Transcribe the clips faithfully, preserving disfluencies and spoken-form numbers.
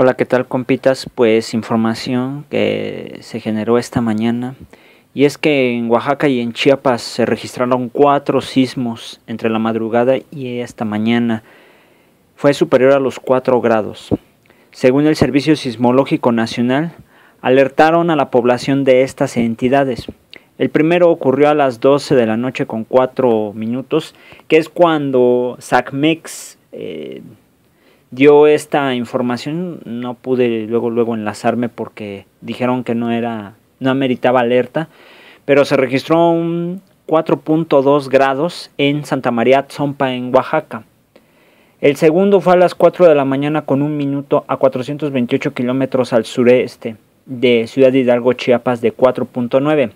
Hola, ¿qué tal, compitas? Pues información que se generó esta mañana, y es que en Oaxaca y en Chiapas se registraron cuatro sismos entre la madrugada y esta mañana. Fue superior a los cuatro grados. Según el Servicio Sismológico Nacional, alertaron a la población de estas entidades. El primero ocurrió a las doce de la noche con cuatro minutos, que es cuando Sacmex... Eh, dio esta información. No pude luego luego enlazarme porque dijeron que no era no ameritaba alerta, pero se registró un cuatro punto dos grados en Santa María Tzompa, en Oaxaca. El segundo fue a las cuatro de la mañana con un minuto a cuatrocientos veintiocho kilómetros al sureste de Ciudad Hidalgo, Chiapas, de cuatro punto nueve.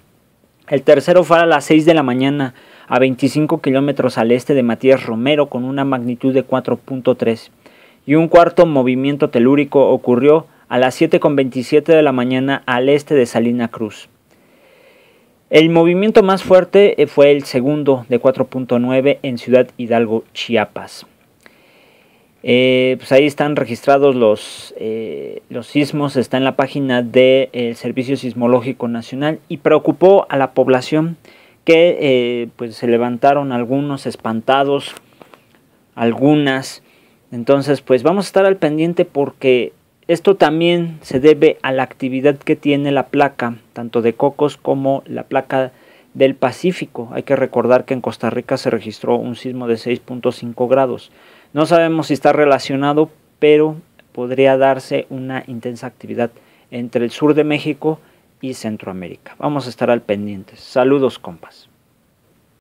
El tercero fue a las seis de la mañana a veinticinco kilómetros al este de Matías Romero con una magnitud de cuatro punto tres. Y un cuarto movimiento telúrico ocurrió a las siete con veintisiete de la mañana al este de Salina Cruz. El movimiento más fuerte fue el segundo de cuatro punto nueve en Ciudad Hidalgo, Chiapas. Eh, pues ahí están registrados los, eh, los sismos, está en la página del Servicio Sismológico Nacional, y preocupó a la población que eh, pues se levantaron algunos espantados, algunas... Entonces, pues vamos a estar al pendiente porque esto también se debe a la actividad que tiene la placa, tanto de Cocos como la placa del Pacífico. Hay que recordar que en Costa Rica se registró un sismo de seis punto cinco grados. No sabemos si está relacionado, pero podría darse una intensa actividad entre el sur de México y Centroamérica. Vamos a estar al pendiente. Saludos, compas.